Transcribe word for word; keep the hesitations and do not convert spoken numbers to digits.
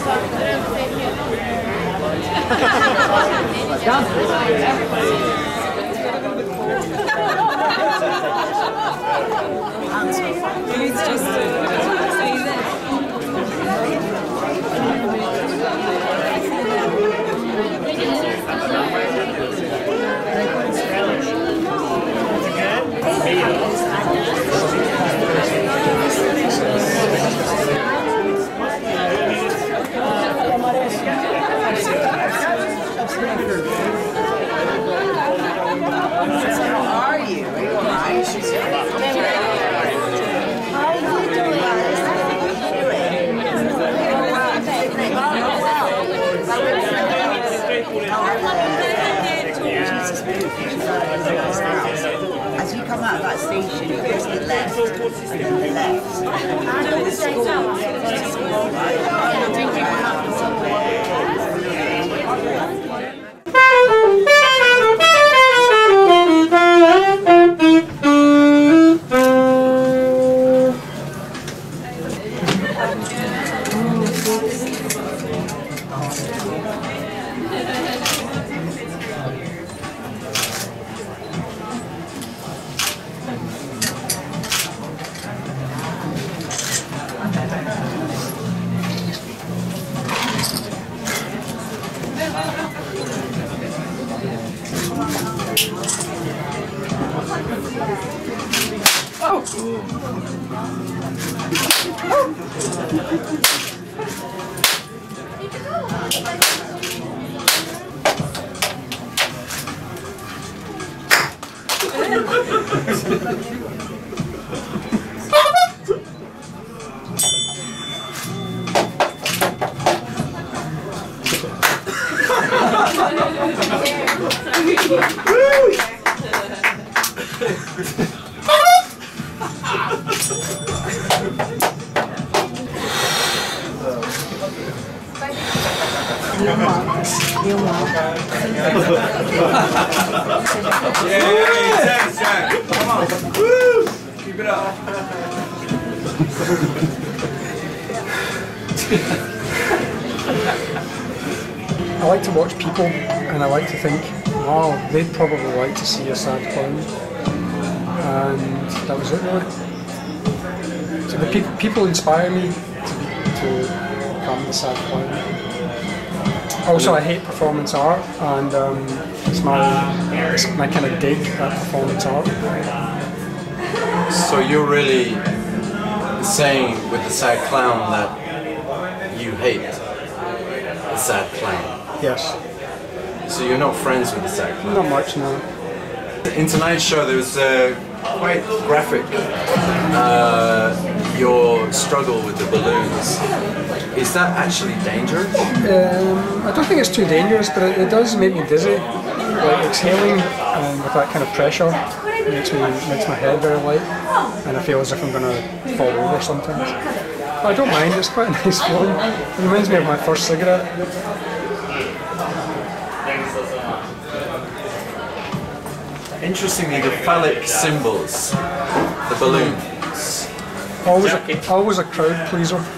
It's just say that. As you come out of that station, you go to the left, and then the left. I know the school. I don't think I like to watch people and I like to think, wow, they'd probably like to see a sad film. And that was it really. So the pe people inspire me to, to become the sad film. Also, I hate performance art, and um, it's my, it's my kind of dig at performance art. So you're really saying with the sad clown that you hate the sad clown? Yes. So you're not friends with the sad clown? Not much, no. In tonight's show there was uh, quite graphic uh, your struggle with the balloons. Is that actually dangerous? Um, I don't think it's too dangerous, but it, it does make me dizzy. Like exhaling um, with that kind of pressure makes me makes my head very light, and I feel as if I'm going to fall over sometimes. But I don't mind. It's quite a nice one. It reminds me of my first cigarette. Interestingly, the phallic symbols, the balloons. Always, a, always a crowd pleaser.